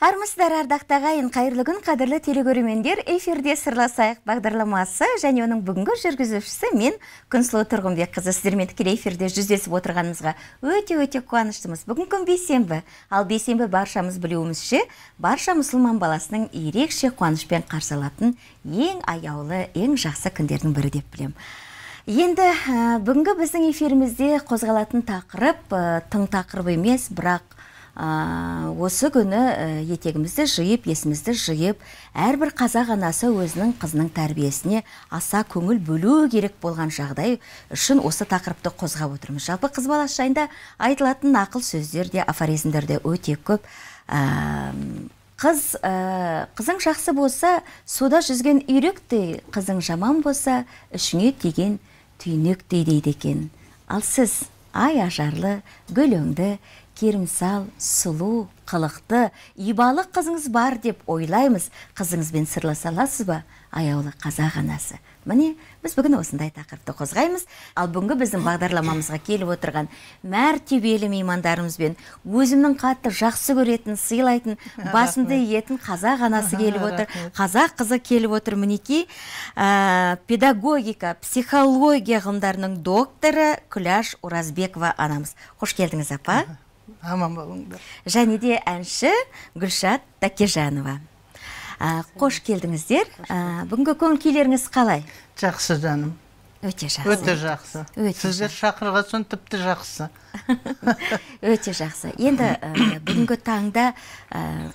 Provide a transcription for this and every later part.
Армысыздар ардактагайын кайырлы күн кадырлы телекөрөрмендер, эфирде Сырласайык бағдарламасы және оның бүгінгі жүргізушісі мен Күнсұлу Тұрғынбек кызы. Сіздермен тікелей эфирде жүздесіп отырғанымызға өте қуаныштымыз. Бүгін күн бейсенбі. Ал бейсенбі баршамыз білуімізше, барша мұсылман баласының ерекше қуанышпен қарсалатын ең аяулы, ең жақсы күндердің бірі деп білем. Енді бүгінгі біздің эфирімізде қозғалатын тақырып, тың тақырып емес, бірақ осы күні етегімізді жиып, есімізді жиып, әрбір қазақ анасы өзінің қызының тәрбиесіне аса көңіл бөлу керек болған жағдай үшін осы тақырыпты қозғап отырмыз. Жалпы қыз баласы жайында айтылатын ақыл сөздер де, афоризмдер де өте көп. Қызың жақсы болса, суда жүзген үйректей, қызың жаман болса, ішіңе тиген түйнектей дейді екен. Ал сіз ай ажарлы, гүліңді керімсал, сұлу, қылықты, ибалық қызыңыз бар деп ойлаймыз. Қызыңызбен сырласа аласыз ба? Аяулы қазақ анасы. Міне, біз бүгін осындай тақырыпты қозғаймыз. Ал бүгінгі біздің бағдарламамызға келіп отырған мәртебелі меймандарымызбен өзімнің қатты жақсы көретін, сыйлайтын, басымды иетін қазақ анасы келіп отыр, қазақ қызы келіп отыр. Мінекей, педагогика, психология ғылымдарының докторы Күләш Оразбекова анамыз. Қош келдіңіз, апа. Аман болыңдар. Және де әнші Гүлшат Такежанова. Қош келдіңіздер. Бүгінгі көңіл-күйлеріңіз қалай? Жақсы жаным. Өте жақсы. Өте жақсы. Сіздер шақырған соң тіпті жақсы. Өте жақсы. Енді бүгінгі таңда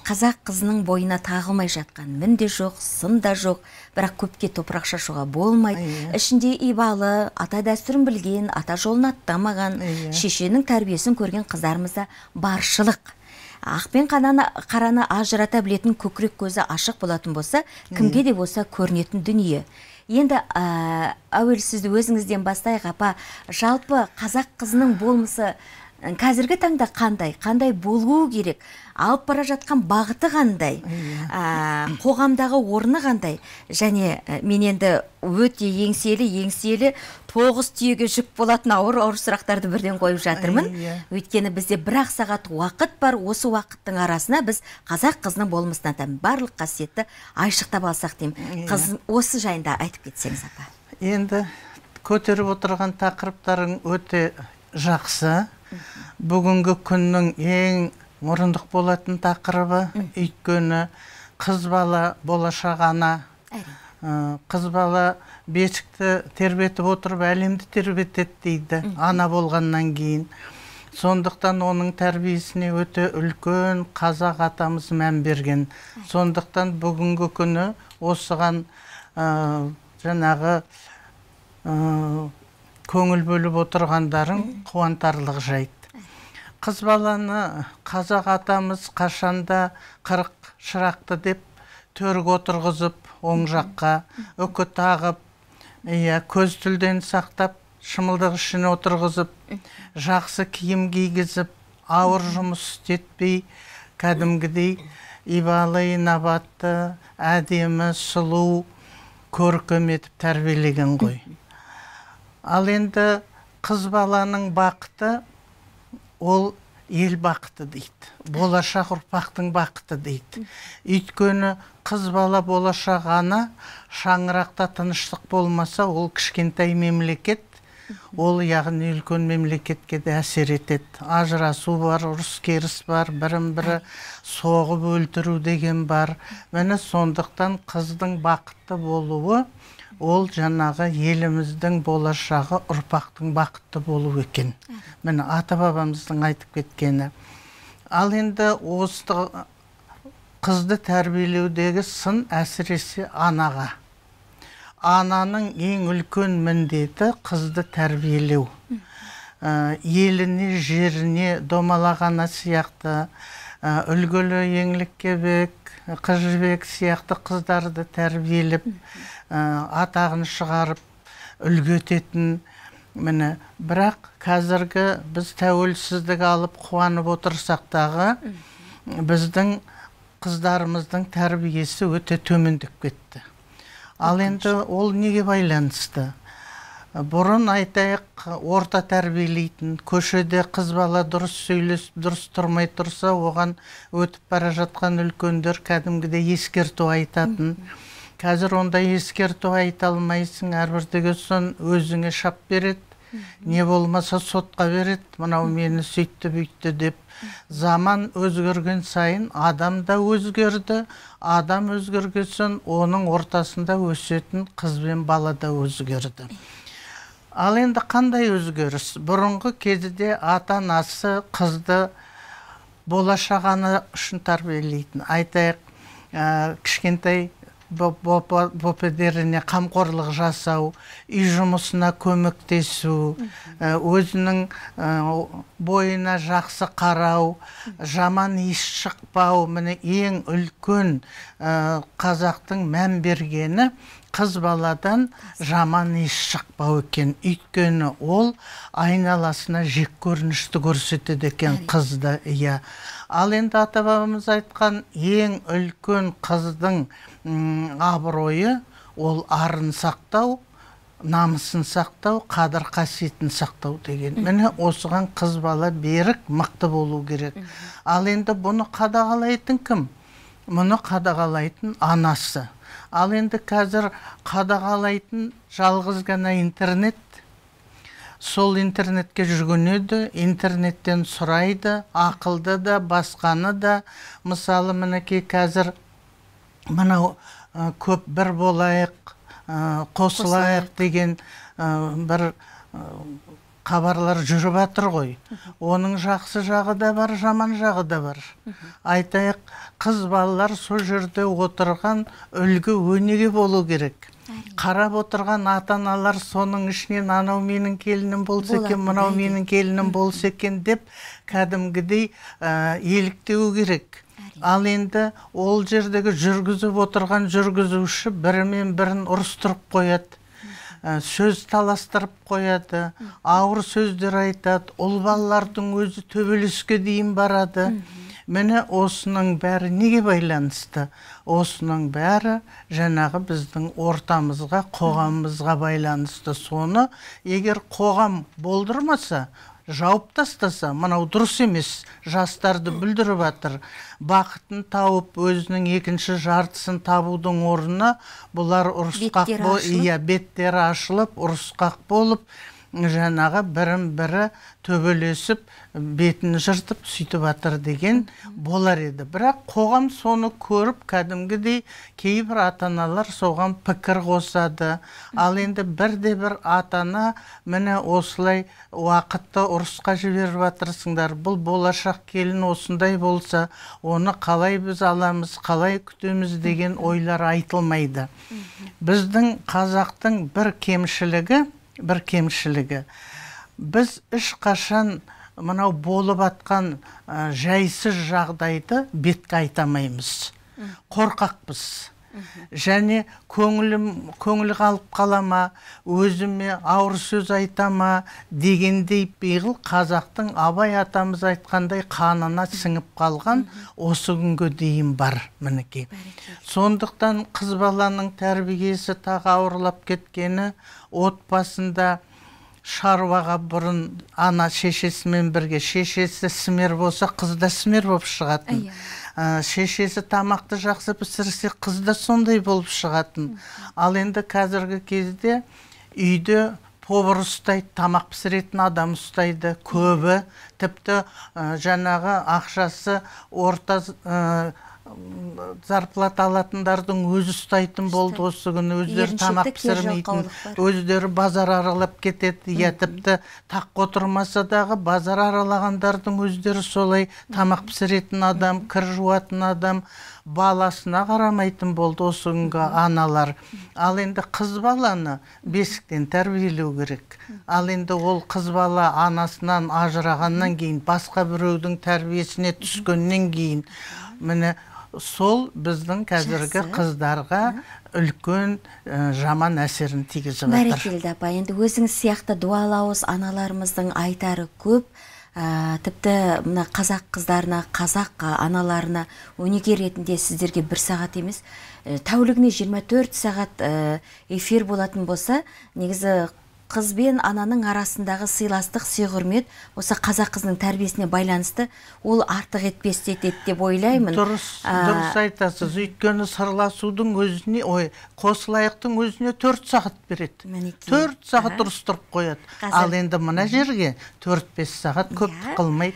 қазақ қызының бойына тағылмай жатқан мінде жоқ, сын да жоқ, бірақ көпке топырақ шашуға болмайды. Ішінде ибалы, ата дәстүрін білген, ата жолын аттамаған, шешенің тәрбиесін көрген қыздарымызда баршылық. Ақ пен қараны ажырата білетін көкірек көзі ашық болатын болса, кімге де болса көрінетін дүние. Енді әуелі сізді өзіңізден бастайық, апа. Жалпы қазақ қызының болмысы қазіргі таңда қандай болуы керек, алып бара жатқан бағыты қандай, қоғамдағы орны қандай, және мен енді өте еңселі тоғыз түйеге жүк болатын ауыр сұрақтарды бірден қойып жатырмын. Өйткені бізде бір-ақ сағат уақыт бар, осы уақыттың арасына біз қазақ қызының болмысына тән барлық қасиетті айшықтап алсақ деймін. Қыз осы жайында айтып кетсеңіз, апа. Енді көтеріп отырған тақырыптарың өте жақсы. Бүгінгі күннің ең мұрындық болатын тақырыбы, өйткені қыз бала болашақ ана, қыз бала бесікті тербетіп отырып әлемді тербетеді дейді ана болғаннан кейін. Сондықтан оның тәрбиесіне өте үлкен қазақ атамыз мән берген. Сондықтан бүгінгі күні осыған жаңағы көңіл бөліп отырғандарын қуантарлық жайт. Қыз баланы қазақ атамыз қашанда 40 шырақты деп төрге отырғызып, оң жаққа үкі тағып, көз тілден сақтап, шымылдық ішіне отырғызып, жақсы киім кигізіп, ауыр жұмыс істетпей, кәдімгідей ибалы, набатты, әдемі, сұлу, көркем етіп тәрбиелеген ғой. Ал енді қыз баланың бақыты, ол ел бақыты дейді, болашақ ұрпақтың бақыты дейді. Өйткені қыз бала болашақ ана, шаңырақта тыныштық болмаса, ол кішкентай мемлекет, ол яғни үлкен мемлекетке де әсер етеді. Ажырасу бар, ұрыс керіс бар, бірін-бірі соғып өлтіру деген бар. Міне сондықтан қыздың бақытты болуы, ол жаңағы еліміздің болашағы ұрпақтың бақытты болу екен. Міне ата-бабамыздың айтып кеткені. Ал енді осы қызды тәрбиелеудегі сын әсіресе анаға. Ананың ең үлкен міндеті қызды тәрбиелеу. Еліне, жеріне домалағаны сияқты, үлгілі еңліккебек, Қыз-жібек сияқты қыздарды тәрбиелеп, атағын шығарып, үлгететін. Міне, бірақ қазіргі біз тәуелсіздік алып қуанып отырсақтағы, біздің қыздарымыздың тәрбиесі өте төмендік кетті. Ал енді ол неге байланысты? Burun aytayık orta terbiyeleytin, köşede kız bala dürüs söylesip dürüs turmay tursa, oğan ötüp bara жатқан ülkendir kadimgide eskertü aytatın. Hazır onda eskertü ayta almaysın, arbirdige son özüne şap beret, ne olmasa sotqa beret, mınau meni söyttü büyttü dep. Zaman özgürgün sayın adam da özgürdü, adam özgürgüsün onun ortasında ösötün kızben bala da özgürdü. Ал енді қандай өзгеріс? Бұрынғы кезінде ата-анасы қызды болашағаны үшін тәрбиелейтін. Айтайық, кішкентай бөпедеріне қамқорлық жасау, үй жұмысына көмектесу, өзінің бойына жақсы қарау, жаман іс шықпау, міне ең үлкен қазақтың мән бергені қыз баладан жаман іс шықпау екен. Өйткені ол айналасына жек көрінішті көрсетеді екен қызды. Иә. Ал енді ата-бабамыз айтқан ең үлкен қыздың абыройы ол арын сақтау, намысын сақтау, қадір қасиетін сақтау деген. Міне осыған қыз бала берік, мықты болу керек. Ал енді бұны қадағалайтын кім? Мұны қадағалайтын анасы. Ал енді қазір қадағалайтын жалғыз ғана интернет. Сол интернетке жүгінеді, интернеттен сұрайды, ақылды да, басқаны да. Мысалы, мінекей қазір мынау көп бір болайық, қосылайық деген бір хабарлар жүріп атыр ғой. Оның жақсы жағы да бар, жаман жағы да бар. Айтайық, қыз балалар сол жерде отырған үлгі өнеге болу керек. Қарап отырған ата-аналар соның ішінен анау менің келінім болса екен, мынау менің келінім болса екен деп кәдімгідей еліктеу керек. Ал енді ол жердегі жүргізіп отырған жүргізуші бірімен бірін ұрыстырып қояды. Сөз таластырып қояды, ауыр сөздер айтады, ол балалардың өзі төбелеске дейін барады. Міне осының бәрі неге байланысты? Осының бәрі жаңағы біздің ортамызға, қоғамымызға байланысты. Соны егер қоғам болдырмаса, жауып тастаса, мынау дұрыс емес, жастарды бүлдіріп атыр. Бақытын тауып, өзінің екінші жартысын табудың орнына, бұлар ұрысқақ болып, беттері ашылып, ұрысқақ болып, жаңағы бірін-бірі төбелесіп, бетін жыртып, сөйтіп атыр деген болар еді. Бірақ қоғам соны көріп, кәдімгідей кейбір ата-аналар соған пікір қосады. Ал енді бірде-бір ата-ана міне осылай уақытта ұрысқа жіберіп атырсыңдар. Бұл болашақ келін осындай болса, оны қалай біз аламыз, қалай күтеміз деген ойлар айтылмайды. Біздің қазақтың бір кемшілігі. Біз ешқашан мынау болып атқан жайсыз жағдайды бетке айтамаймыз. Қорқақпыз. Және көңілі қалып қалама, өзіме ауыр сөз айтама дегендей пиғыл қазақтың Абай атамыз айтқандай қанына сіңіп қалған осы күнге дейін бар мінекей. Сондықтан қыз баланың тәрбиесі тағы ауырлап кеткені отбасында шаруаға бұрын ана шешесімен бірге, шешесі сімер болса, қыз да сімер болып шығатын. Шешесі тамақты жақсы пісірсе, қыз да сондай болып шығатын. Ал енді қазіргі кезде үйде повар ұстайды, тамақ пісіретін адам ұстайды, көбі, тіпті жаңағы ақшасы орта зарплата алатындардың өзі ұстайтын болды осы күні, өздері тамақ пісірмейтін, өздері базар аралап кетеді, тіпті таққа отырмаса дағы базар аралағандардың өздері солай тамақ пісіретін адам, кір жуатын адам, баласына қарамайтын болды осы күнгі аналар. Ал енді қыз баланы бесіктен тәрбиелеу керек. Ал енді ол қыз бала анасынан ажырағаннан кейін, басқа біреудің тәрбиесіне түскеннен кейін, міне сол біздің қазіргі қыздарға үлкен жаман әсерін тигізіп отыр. Бәрекелді апа, енді өзіңіз сияқты дуалауыз аналарымыздың айтары көп. Тіпті мына қазақ қыздарына, қазақ аналарына өнеге ретінде сіздерге бір сағат емес, тәулігіне 24 сағат эфир болатын болса, негізі Kız ben ananın arasındağı sıylastık, sığırmet, osa Kazak kızının terbiyesine baylanıştı, ol artık etpeste etep oylayımın. Dürüs aytasız, ötkeni sarılasudun özüne, oy, kosılayıqtın özüne 4 saat beret. 4 saat durustırıp koyat. Al endi mına jerge 4-5 saat köptü kılmaydı.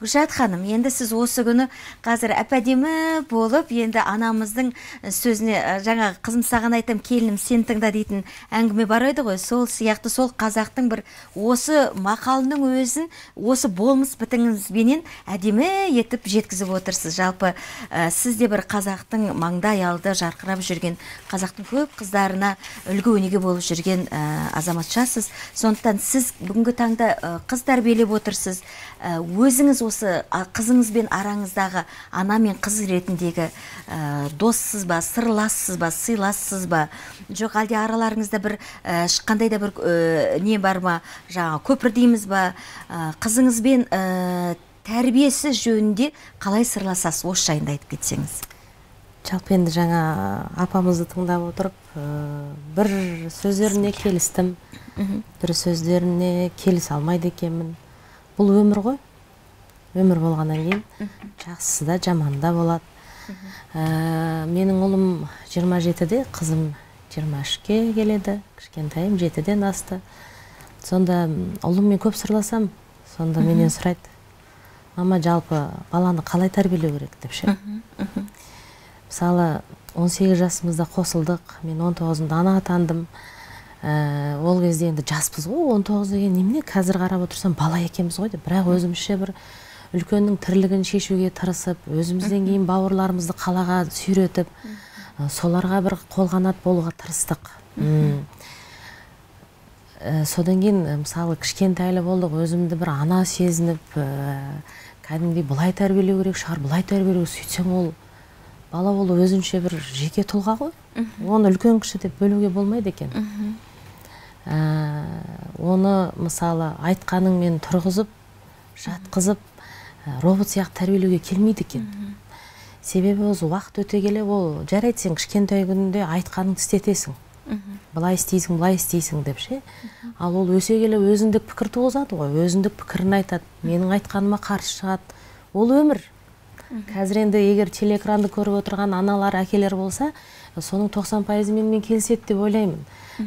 Gülşat hanım, endi siz osu günü қазір әпәдемі болып, endi anamızdың sözüne жаңа kızım sağan aytım, kelinim sen тыңда дейтін әңгіме бар еді ғой, сол сияқты сол қазақтың бір осы мақалының өзін, осы болмыс бітіңізбенен әдемі етіп жеткізіп отырсыз. Жалпы сіз де бір қазақтың маңдай алды жарқырап жүрген, қазақтың көп қыздарына үлгі өнеге болып жүрген азаматшасыз. Сондықтан сіз бүгінгі таңда қыз тәрбиелеп отырсыз. Өзіңіз осы kızınızben aranızdağı ana men kız ретіндегі доссыз ба, сырлассыз ба, сыйлассыз ба, жоқ әлде араларыңызда бір шыққандай да бір не бар ма, жаңа көпір дейміз ба, kızыңызбен тәрбиесі жөнінде қалай сырласасыз, осы жайында айтып кетсеңіз. Жалпы енді жаңа апамызды тыңдап отырып бір сөздеріне келістім, бір сөздеріне келіс алмайды екенмін. Бұл өмір ғой. Өмір болғаннан кейін, жақсысы да, жаманы да болады. Менің ұлым 27-де, қызым 23-ке келеді, кішкентайым 7-ден асты. Сонда ұлыммен көп сырласам, сонда менен сұрайды. Мама жалпы баланы қалай тәрбиелеу керек деп ше. Мысалы, 18 жасымызда қосылдық, мен 19-ында ана атандым. Ол кезде енді жаспыз ғой, 19 деген немне қазір қарап отырсам бала екенбіз ғой деп, бірақ өзімізше бір үлкеннің тірлігін шешуге тырысып, өзімізден кейін бауырларымызды қалаға сүйретіп, соларға бір қолғанат болуға тырыстық. Содан кейін мысалы кішкентайлы болдық, өзімді бір ана сезініп, кәдімгідей бұлай тәрбиелеу керек шығар, бұлай тәрбиелеу, сөйтсем ол бала ол өзімше бір жеке тұлға ғой. Оны үлкен кіші деп бөлуге болмайды екен. Оны мысалы айтқаныңмен тұрғызып, жатқызып, робот сияқты тәрбиелеуге келмейді екен. Себебі осы уақыт өте келе ол жарайды сен кішкентай күнінде айтқаныңды істетесің. Былай істейсің, былай істейсің деп ше. Ал ол өсе келе өзіндік пікір туғызады ғой, өзіндік пікірін айтады. Менің айтқаныма қарсы шығады. Ол өмір. Қазір енді егер телеэкранды көріп отырған аналар, әкелер болса, соның 90% менімен келіседі деп ойлаймын.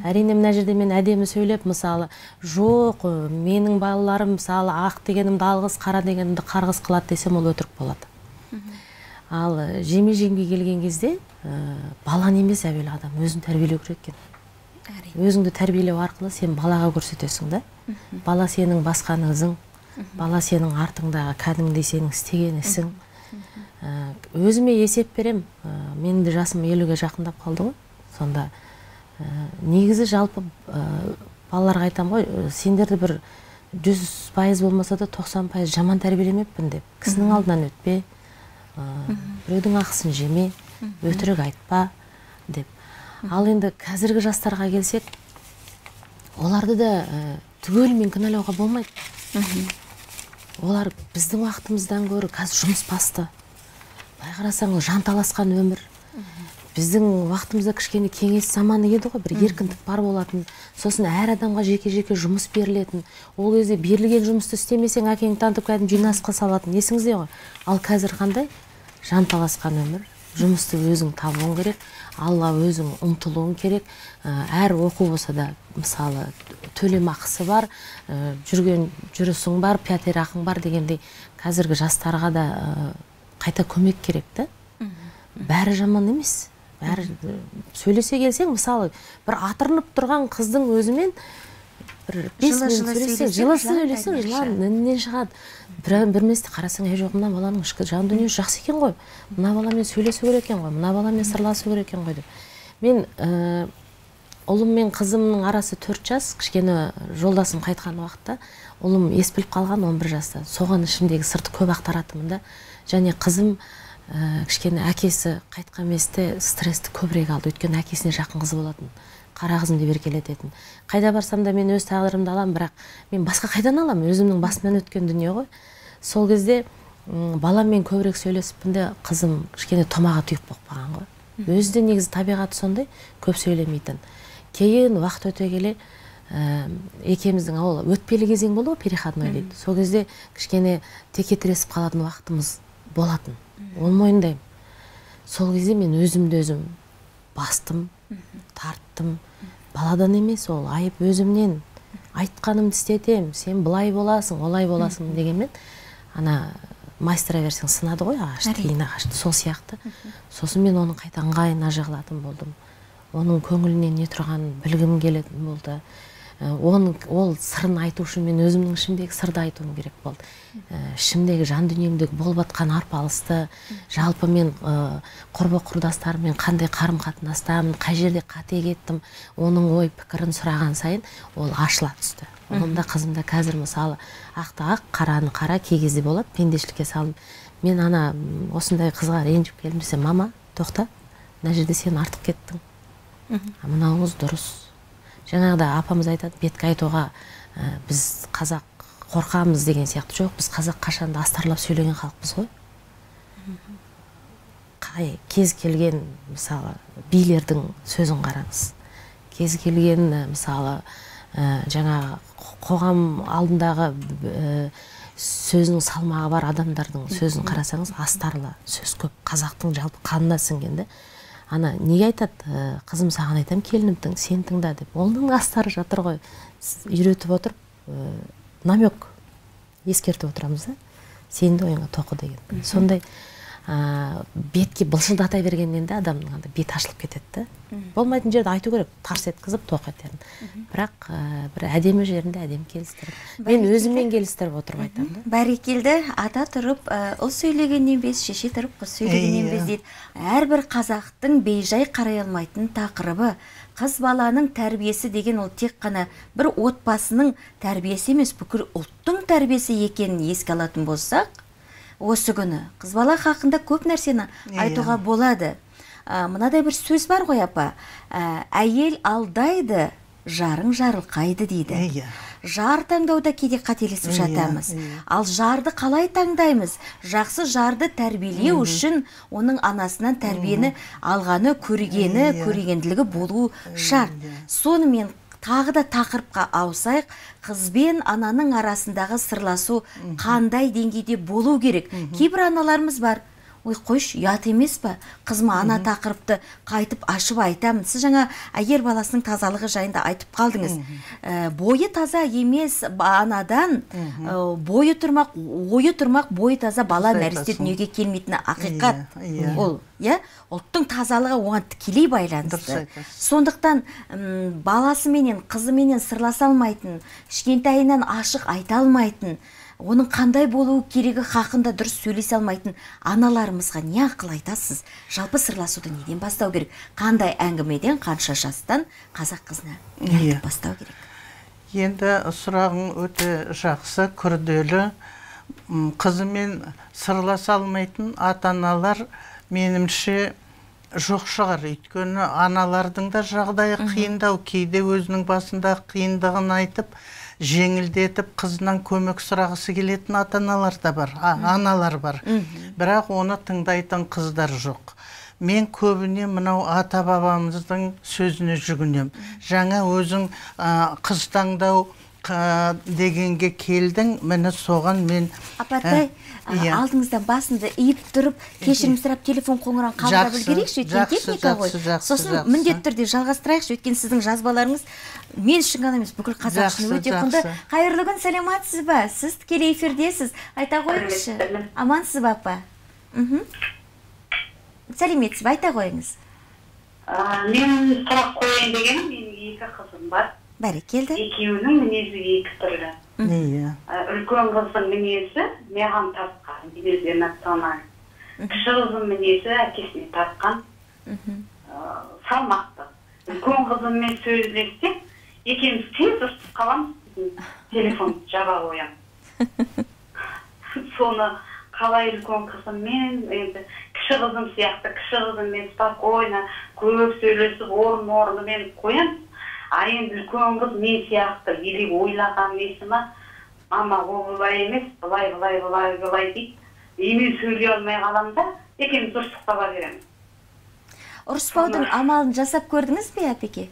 Әрине мына жерде мен әдемі сөйлеп, мысалы, жоқ, менің балаларым, мысалы, ақ дегенімді алғыс, қара дегенімді қарғыс қылады десем, ол өтірік болады. Ал жеме-жемге келген кезде, балан емес әуелі адам, өзін тәрбиелеу керек екен. Өзіңді тәрбиелеу арқылы сен балаға көрсетесің да. Бала сенің басқан ізің, бала сенің артыңдағы кәдімгідей сенің істеген ісің. Өзіме есеп берем, менің де жасым 50-ге жақындап қалды ғой. Сонда негізі жалпы балаларға айтам ғой, сендерді бір 100% болмаса да 90% жаман тәрбиелемеппін деп. Кісінің алдынан өтпе, біреудің ақысын жеме, өтірік айтпа деп. Ал енді қазіргі жастарға келсек, оларды да түгелімен кінәлауға болмайды. Олар біздің уақытымыздан көрі қазір жұмыс басты. Бай қарасаң, жанталасқан өмір. Біздің уақытымызда кішкене кеңес заманы еді ғой, бір еркіндік бар болатын. Сосын әр адамға жеке-жеке жұмыс берілетін. Ол кезде берілген жұмысты істемесең, әкеңді таңдап кәдімгі жинасқа салатын. Есіңізде ғой. Ал қазір қандай? Жанталасқан өмір. Жұмысты өзің табуың керек, алла өзің ұмтылуың керек. Әр оқу болса да, мысалы, төлем ақысы бар, жүрісің бар, пәтер ақың бар дегендей, қазіргі жастарға да қайта көмек керек та. Бәрі жаман емес. Бәрі сөйлесе келсең, мысалы, бір атырынып тұрған қыздың өзімен 5 минут сөйлесең, жыласы сөйлесең, жылан нінен шығады. Бір месте қарасаң, әй жоқ, мына баланың ішкі жан дүниесі жақсы екен ғой. Мына баламен сөйлесу керек екен ғой, мына баламен сырласу керек екен ғой деп. Мен ұлым мен қызымның арасы 4 жас, кішкене жолдасым қайтқан уақытта, ұлым есбіліп қалған 11 жаста. Соған ішімдегі сырты көп ақтаратымында, және қызым кішкене әкесі қайтқан месте стрессті көбірек алды, өйткені әкесіне жақын қызы болатын. Қара қызымды беркелететін. Қайда барсам да мен өз тағдырымды алам, бірақ мен басқа қайдан алам, өзімнің басымнан өткен дүние ғой. Сол кезде баламмен көбірек сөйлесіпінде қызым кішкене томаға тұйып болған ғой. Өзі де негізі табиғаты сондай, көп сөйлемейтін. Кейін уақыт өте келе ekemizдің ауылы өтпелі кезең болды ғой, переходной дейді. Сол кезде кішкене текетіресіп қалатын уақытымыз болатын. Оны мойындаймын. Сол кезде мен өзімді өзім бастым, тарттым. Баладан емес ол, айып өзімнен. Айтқанымды істетем, сен былай боласың, олай боласың дегенмен, ана майстра версияң сынады ғой, ағашты, кейін ағашты, сол сияқты. Сосын мен оның қайта ыңғайына жығылатын болдым. Оның көңілінен не тұрғанын білгім келетін болды. Ол сырын айту үшін мен өзімнің ішімдегі сырды айтуым керек болды. Ішімдегі жан дүниемдегі болып атқан арпалысты, жалпы мен құрбы-құрдастарыммен қандай қарым-қатынастамын, қай жерде қате кеттім, оның ой пікірін сұраған сайын ол ашыла түсті. Онымда қызымда қазір мысалы ақтақ, қараны қара кей кезде болады, пендешілікке салынып. Мен ана осындай қызға ренжіп келдім десе, мама, тоқта, мына жерде сен артық кеттің. Мынауыңыз дұрыс. Жаңағыда апамыз айтады, бетке айтуға біз қазақ қорқамыз деген сияқты. Жоқ, біз қазақ қашанда астарлап сөйлеген халықпыз ғой. Қай кез келген, мысалы, билердің сөзін қараңыз. Кез келген, мысалы, жаңа қоғам алдындағы сөзінің салмағы бар адамдардың сөзін қарасаңыз, астарлы сөз көп. Қазақтың жалпы қанына сіңгенде. Ана, неге айтады, қызым саған айтам, келінімдің, сен тыңда деп. Оның астары жатыр ғой, үйретіп отырып, намек ескертіп отырамыз, сенді ойыңа тоқы деген. Сондай бетке былшылдата бергеннен де адамның бет ашылып кетеді. Болмайтын жерді айту керек, тарс еткізіп тоқ етерін. Бірақ бір әдемі жерінде әдемі келістіріп. Мен өзіммен келістіріп отырып айтамын. Бәрекелді, ата тұрып, ұл сөйлегеннен без, шеше тұрып, қыз сөйлегеннен без дейді. Әрбір қазақтың бейжай қарай алмайтын тақырыбы, қыз баланың тәрбиесі деген ол тек қана бір отбасының тәрбиесі емес, бүкіл ұлттың тәрбиесі екенін еске алатын болсақ, осы күні қыз бала хақында көп нәрсені айтуға болады. Мынадай бір сөз бар ғой, апа, әйел алдайды, жарың жарылқайды дейді. Жар таңдауда кейде қателесіп жатамыз. Ал жарды қалай таңдаймыз? Жақсы жарды тәрбиелеу үшін оның анасынан тәрбиені алғаны, көргені, көрегенділігі болуы шарт. Сонымен тағы да тақырыпқа ауысайық, қызбен ананың арасындағы сырласу қандай деңгейде болу керек. Кейбір аналарымыз бар. Ой, қойш, ұят емес па? Қызма ана тақырыпты қайтып ашып айтамын. Сіз жаңа әйел баласының тазалығы жайында айтып қалдыңыз. Бойы таза емес анадан, бойы тұрмақ, ойы тұрмақ, бойы таза бала нәресте дүниеге келмейтіні ақиқат. Ол, ұлттың тазалығы оған тікелей байланысты. Сондықтан баласы менен, қызы менен сырласа алмайтын, кішкентайынан ашық айта алмайтын, оның қандай болуы керегі хақында дұрыс сөйлесе алмайтын аналарымызға не ақыл айтасыз? Жалпы сырласуды неден бастау керек? Қандай әңгімеден, қанша жастан қазақ қызына не бастау керек? Енді сұрағың өте жақсы, күрделі. Қызымен сырласа алмайтын ата-аналар менімше жоқ шығар. Өйткені аналардың да жағдайы қиындау, кейде өзінің басында қиындығын айтып, жеңілдетіп қызынан көмек сұрағысы келетін ата-аналар да бар, аналар бар. Бірақ оны тыңдайтын қыздар жоқ. Мен көбіне мынау ата-бабамыздың сөзіне жүгінем. Жаңа өзің қыз таңдау дегенге келдің, мені соған мен... Апатай, алдыңыздан басында иіп тұрып, кешірім сұрап телефон қоңыран қабыла білгерекші, өткен техника ғой. Сосын міндет түрде жалғастырайықшы, өткен сіздің жазбаларыңыз, мен үшін ғана емес, бүкіл қазақ үшін өте құнды. Қайырлы күн, сәлематсыз ба? Сіз тікелей эфирдесіз. Айта қойыңызшы. Амансыз ба, апа? Сәлеметсіз ба, айта қойыңыз. Мен сұрақ қойын дегенім, мен екі қызым бар. Бәрекелді. Екеуінің мінезі екі түрлі. Үлкен қыздың мінезі маған тартқан, кіші қыздың мінезі әкесіне тартқан, салмақты. Үлкен қызыммен сөйлессек, екеуміз тез ұрсып қаламыз, телефон жаба қоямыз. Соны қалай үлкен қызыммен, кіші қызым сияқты, кіші қызыммен спокойно, көп сөйлесіп, орын-орнымен қоямыз. А енді үлкен қыз мен сияқты елек ойлаған есімі, мама олай емес, былай, былай, былай, былай дейді. Емен сөйлей алмай қаламда, екеуміз ұрсықтаға береміз. Ұрыспаудың амалын жасап көрдіңіз бе, әпеке?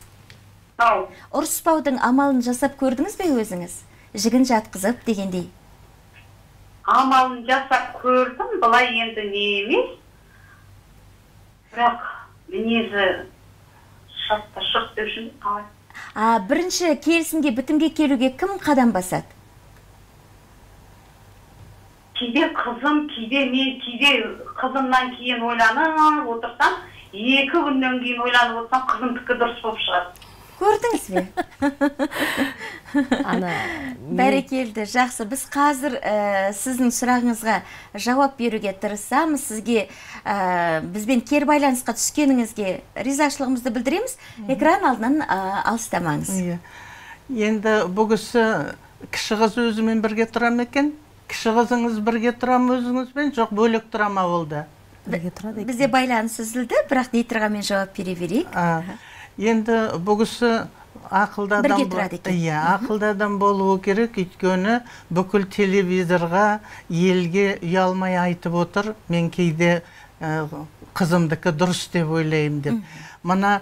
Ұрыспаудың амалын жасап көрдіңіз бе өзіңіз? Жігін жатқызып дегендей. Амалын жасап көрдім, бұлай енді не емес. Бірақ мінезі шапта шық дөшін қалай. Бірінші келісімге, бітімге келуге кім қадам басады? Кейде қызым, кейде мен, кейде қызымнан кейін ойланып отырсам, екі күннен кейін ойланып отырсам, қызымдікі дұрыс болып шығады. Көрдіңіз бе? Бәрекелді, жақсы. Біз қазір сіздің сұрағыңызға жауап беруге тырысамыз. Сізге бізбен кері байланысқа түскеніңізге ризашылығымызды білдіреміз. Экран алдынан алыстамаңыз. Енді бұл кіші қыз өзімен бірге тұрам екен. Кіші қызыңыз бірге тұрам өзіңізбен, жоқ бөлек тұрам ауылда. Бізде байланыс үзілді, бірақ нейтірға мен жауап бере берейік. Енді бұғысы ақылды адам болуы керек, өйткені бүкіл телевизорға, елге ұялмай айтып отыр. Мен кейде қызымдікі дұрыс деп ойлаймын деп. Мына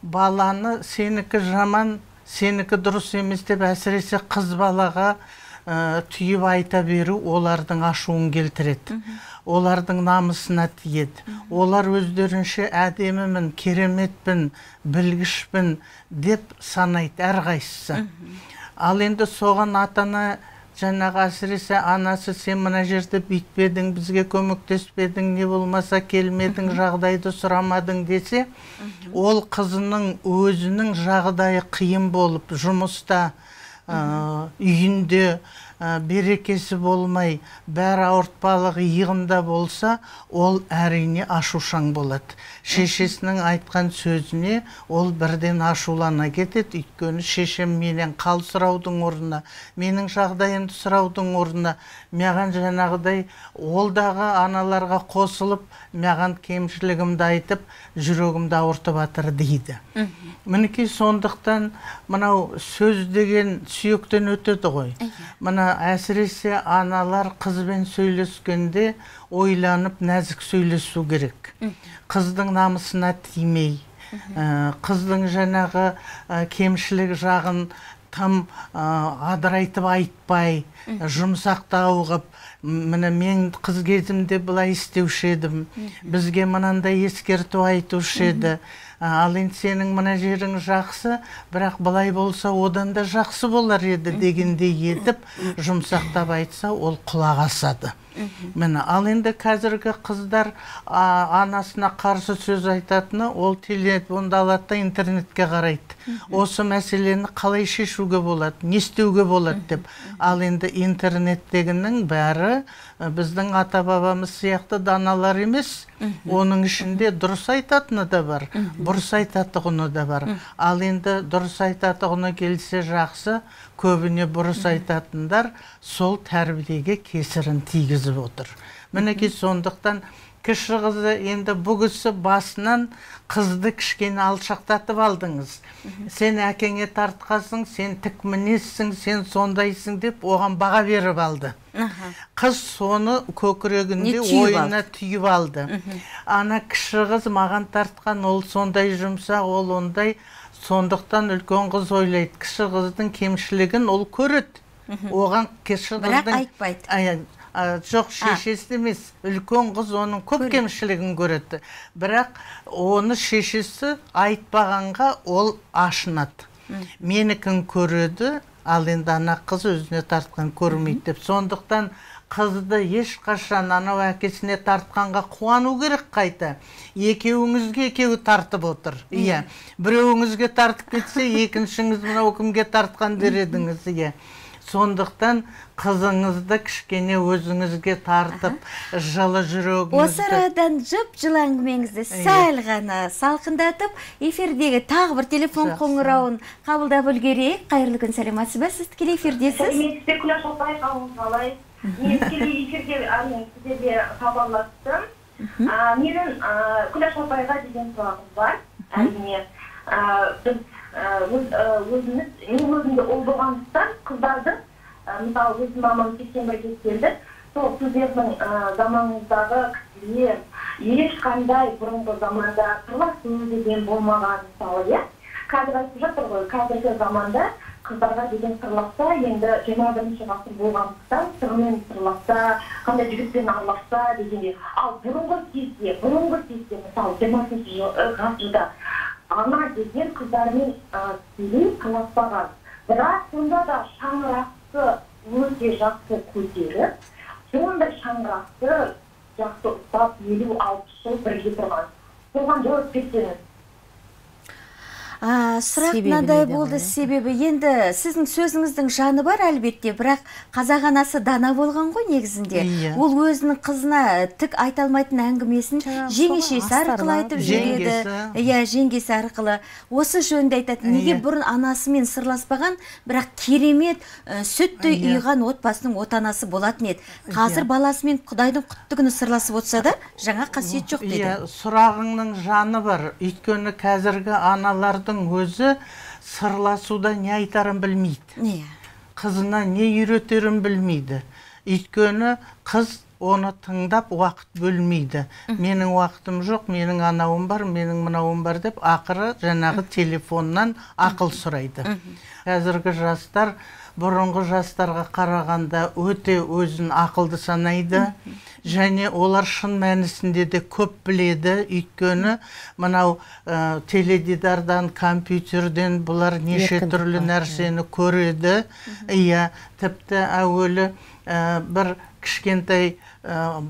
баланы сенікі жаман, сенікі дұрыс емес деп әсіресе қыз балаға түйіп айта беру олардың ашуын келтіреді, олардың намысына тиеді. Олар өздерінше әдемімін, кереметпін, білгішпін деп санайды әрқайсысы. Ал енді соған атана жаңағы әсіресе анасы, сен мына жерде бүйтпедің, бізге көмектеспедің, не болмаса келмедің, жағдайды сұрамадың десе, ол қызының өзінің жағдайы қиын болып жұмыста, үйінде берекесі болмай, бәрі ауыртпалығы иығында болса, ол әрине ашушаң болады. Шешесінің айтқан сөзіне ол бірден ашулана кетеді, өйткені шешем менен қал сұраудың орнына, менің жағдайымды сұраудың орнына, маған жаңағыдай олдағы аналарға қосылып, маған кемшілігімді айтып, жүрегімді ауыртып атыр дейді. Мінекей сондықтан мынау сөз деген сүйектен өтеді ғой. Мына әсіресе аналар қызбен сөйлескенде ойланып нәзік сөйлесу керек. Қыздың намысына тимей, қыздың жаңағы кемшілік жағын там адырайтып айтпай, жұмсақтау ғып, мен қыз кезімде бұлай істеуші едім, бізге мынандай ескерту айтушы еді. Ал енді сенің мына жерің жақсы, бірақ былай болса одан да жақсы болар еді дегенде етіп, жұмсақтап айтса, ол құлақ асады. Ал енді қазіргі қыздар анасына қарсы сөз айтатыны, ол телефонды алады да интернетке қарайды. Осы мәселені қалай шешуге болады, не істеуге болады деп. Ал енді интернеттегінің бәрі біздің ата-бабамыз сияқты даналар емес, оның ішінде дұрыс айтатыны да бар, бұрыс айтатығыны да бар. Ал енді дұрыс айтатығыны келсе жақсы, көбіне бұрыс айтатындар сол тәрбиеге кесірін тигізіп отыр. Мінекей сондықтан кіші қызы енді бүгісі басынан қызды кішкене алшақтатып алдыңыз. Сен әкеңе тартқасың, сен тік мінессің, сен сондайсың деп оған баға беріп алды. Қыз соны көкірегінде ойына түйіп алды. Ана кіші қыз маған тартқан, ол сондай жұмсақ, ол ондай. Сондықтан үлкен қыз ойлайды, кіші қыздың кемшілігін ол көреді. Оған кіші қыздың... Бірақ айтпайды. Жоқ, шешесі емес, үлкен қыз оның көп кемшілігін көреді. Бірақ оны шешесі айтпағанға ол ашынады. Менікін көреді, ал енді ана қыз өзіне тартқан көрмейді деп. Сондықтан қызды ешқашан анау әкесіне тартқанға қуану керек қайта. Екеуіңізге екеуі тартып отыр. Біреуіңізге тартып кетсе, екіншіңіз мынау кімге тартқан дер едіңіз. Сондықтан қызыңызды кішкене өзіңізге тартып, жылы жүрегіңізді... Осы арадан жып-жылы әңгімеңізді сәл ғана салқындатып, эфирдегі тағы бір телефон қоңырауын қабылдап үлгерейік. Қайырлы күн, сәлематсыз ба? Сіз тікелей эфирдесіз? Мен сізде күләш олпай қалуыңыз қалай. Мен тікелей эфирде сіздерге хабарластым. Менің күләш олпайға деген сұрағым бар. Әрине, біз... мен өзімді ол болғандықтан қыздарды, мысалы өзім мамам 81-ге келді, сол сіздердің заманыңыздағы кісілер ешқандай бұрынғы заманда сырласу деген болмаған мысалы, Kadrlaşacak olur. Kadrlaşır zamanda kızlarla dediğin sırlakta, yine 21. asır bulganlıktan sırının sırlakta, kanday jügitlerini anlakta dediğinde. Al burungu sesle, misal 20. asırda ana dediğin kızlarının sili kılaspağaz. Bırak bunda da şanrası öze jaksı köterip, sonda şanrası jaksı ustap 50-60 yıl birge turgan. Soğan javob berсеңіз. Сұрақ мынадай болды, себебі енді сіздің сөзіңіздің жаны бар әлбетте, бірақ қазақ анасы дана болған ғой негізінде. Ол өзінің қызына тік айта алмайтын әңгімесін жеңешесі арқылы айтып жүреді. Иә, жеңгесі арқылы. Осы жөнінде айтады, неге бұрын анасымен сырласпаған, бірақ керемет сүттей ұйыған отбасының отанасы болатын еді. Қазір баласымен Құдайдың құтты күні сырласып отырса да, жаңа қасиет жоқ деді. Иә, сұрағыңның жаны бар. Өйткені қазіргі аналардың өзі сырласуда не айтарын білмейді, қызына не үйретерін білмейді, өйткені қыз оны тыңдап уақыт бөлмейді. Менің уақытым жоқ, менің анауым бар, менің мынауым бар деп ақыры жаңағы телефоннан ақыл сұрайды. Қазіргі жастар бұрынғы жастарға қарағанда өте өзін ақылды санайды, және олар шын мәнісінде де көп біледі, өйткені мынау теледидардан, компьютерден бұлар неше түрлі нәрсені көреді. Иә, тіпті әуелі бір кішкентай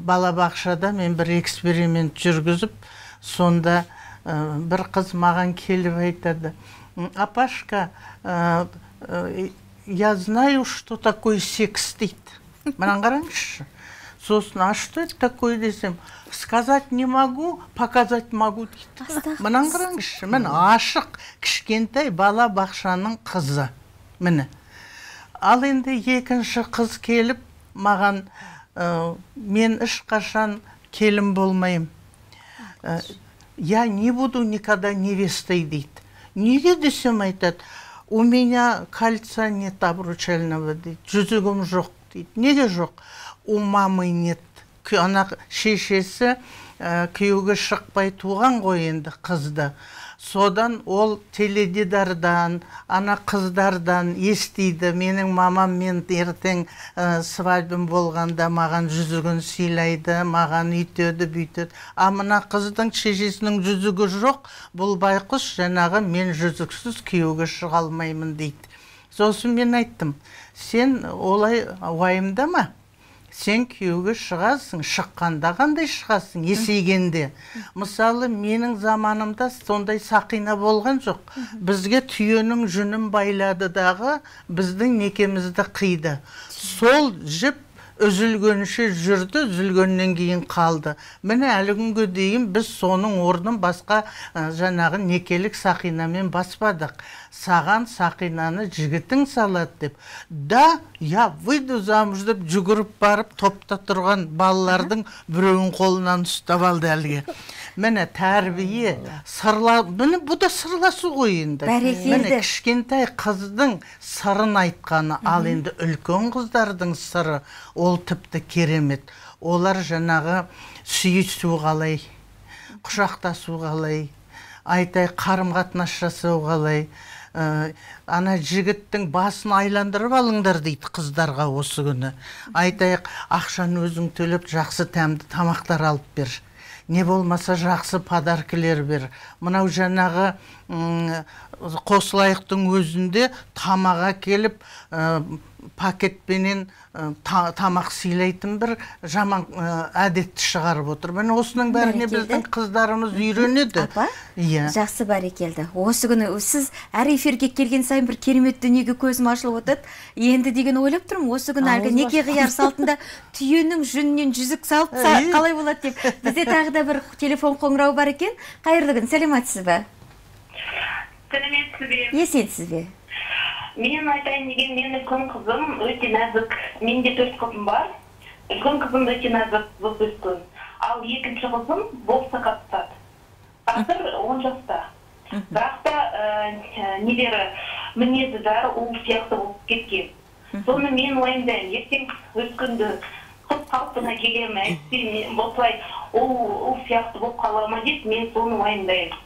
балабақшада мен бір эксперимент жүргізіп, сонда бір қыз маған келіп айтады: «Апашка, я знаю, что такое секс», дейді. Маған қараңызшы. Сосын, а что это такое десем, сказать не могу, показать могу дейді. Маған қараңызшы. Мен ашық кішкентай бала бақшаның қызы. Міне. Ал енді екінші қыз келіп маған: «Мен ешқашан келін болмаймын. Я не буду никогда невестой», дейді. Неге десем айтады: «У меня кольца нет обручального», дейді. «Жүзігім жоқ», дейді. Неге жоқ? «У мамы нет». Ана шешесі күйеуге шықпай туған ғой енді қызды. Содан ол теледидардан, ана қыздардан естиді: «Менің мамам мен ертең свадьбам болғанда маған жүзігін сыйлайды, маған үйтеді, бүйтеді». А мына қыздың шешесінің жүзігі жоқ, бұл байқұс жаңағы мен жүзіксіз күйеуге шыға алмаймын дейді. Сосын мен айттым: «Сен олай уайымдама. Сен күйеуге шығасың, шыққанда қандай шығасың, есейгенде». Мысалы, менің заманымда сондай сақина болған жоқ. Бізге түйенің жүнін байлады дағы, біздің некемізді қиды. Сол жіп үзілгенше жүрді, үзілгеннен кейін қалды. Міне әлі күнге дейін біз соның орнын басқа жаңағы некелік сақинамен баспадық. Саған сақинаны жігітің салат деп. Да, я выйду замуж деп жүгіріп барып топта тұрған балалардың біреуін қолынан ұстап алды әлге. Міне тәрбие, міне бұ да сырласу ғой енді. Міне кішкентай қыздың сырын айтқаны, ал енді үлкен қыздардың сыры, ол тіпті керемет. Олар жаңағы сүйісу қалай, құшақтасу қалай, айтай қарым-қатынас жасау қалай. Ана жігіттің басын айландырып алыңдар дейді қыздарға осы күні. Айтайық, ақшаны өзің төлеп жақсы тәмді тамақтар алып бер. Не болмаса жақсы подаркілер бер. Мынау жаңағы қосылайықтың өзінде тамаға келіп пакетпенен тамақ сыйлайтын бір жаман әдетті шығарып отыр. Міне осының бәріне біздің қыздарымыз үйренеді. Апа, жақсы бәрекелді. Осы күні сіз әр эфирге келген сайын бір керемет дүниеге көзім ашылып отырды. Енді деген ойлап тұрмын, осы күні әлгі неке қияр салтында түйенің жүнінен жүзік салып қалай болады деп. Бізде тағы да бір телефон қоңырау бар екен. Қайырлы күн, сәлематсыз ба? Сәлематсыз бе. Есенсіз бе? Мен айтайын деген, мен үлкен қызым өте нәзік. Менде 4 қызым бар. Үлкен қызым өте нәзік, бұл үлкен. Ал екінші қызым боксқа қатысады. Қазір 10 жаста. Бірақ та нелері мінезі жары ол сияқты болып кеткен. Соны мен уайымдаймын, ертең өскенді қыз қалпына келе ме, әйтпесе осылай ол сияқты болып қала ма деп мен соны уайымдаймын.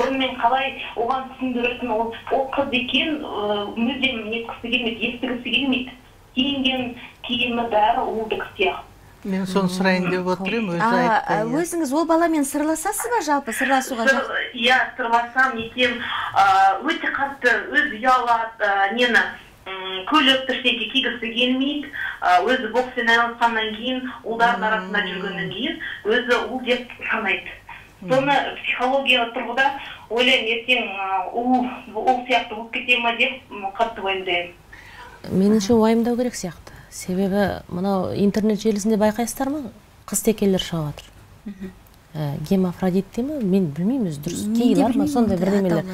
сонымен қалай оған түсіндіретін, ол қыз екен, мүлдем неткісі келмейді, естігісі келмейді, киінген киімі бәрі уылдық сияқты. Мен соны сұрайын деп отырмын, өзі айтқан. Өзіңіз ол баламен сырласасыз ба, жалпы сырласуға жақсы? Иә, сырласам, екем өте қатты, өз ұялат, нені көйлек тірсеке кигісі келмейді, өзі бокспен айналысқаннан кейін, олдардың арасында жүргеннен кейін, өзі ол деп санайды. Соны психология тұрғыда ойлайын, ертең ол сияқты болып кетем ба деп қатты уайымдаймын. Меніңше уайымдау керек сияқты. Себебі мынау интернет желісінде байқайсыздар ма? Қыз текелер шығып жатыр. Гемафродит деймі? Мен білмейміз, дұрыс кейлер ма? Сондай бірдемелер.